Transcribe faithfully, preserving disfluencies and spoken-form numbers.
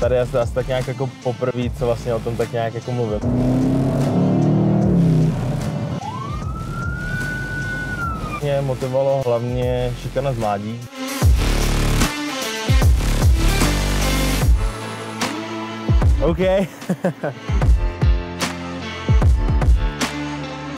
tady je asi tak nějak jako poprvé, co vlastně o tom tak nějak jako mluvím. Mě motivovalo hlavně šikana z mládí. OK.